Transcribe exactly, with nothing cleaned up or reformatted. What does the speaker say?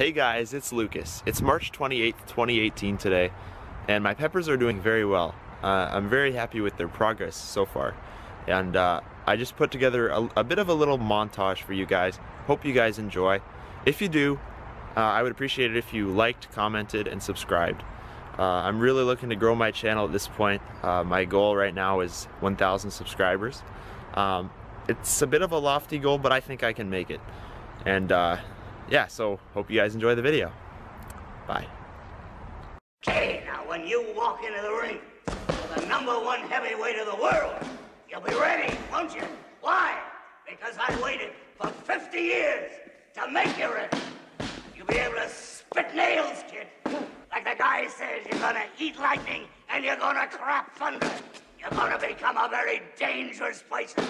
Hey guys, it's Lucas. It's March twenty-eighth, twenty eighteen today, and my peppers are doing very well. Uh, I'm very happy with their progress so far. And uh, I just put together a, a bit of a little montage for you guys. Hope you guys enjoy. If you do, uh, I would appreciate it if you liked, commented, and subscribed. Uh, I'm really looking to grow my channel at this point. Uh, my goal right now is one thousand subscribers. Um, it's a bit of a lofty goal, but I think I can make it. And uh, yeah, so hope you guys enjoy the video. Bye. Okay, now when you walk into the ring with the number one heavyweight of the world, you'll be ready, won't you? Why? Because I waited for fifty years to make you ready. You'll be able to spit nails, kid. Like the guy says, you're gonna eat lightning and you're gonna crap thunder. You're gonna become a very dangerous person.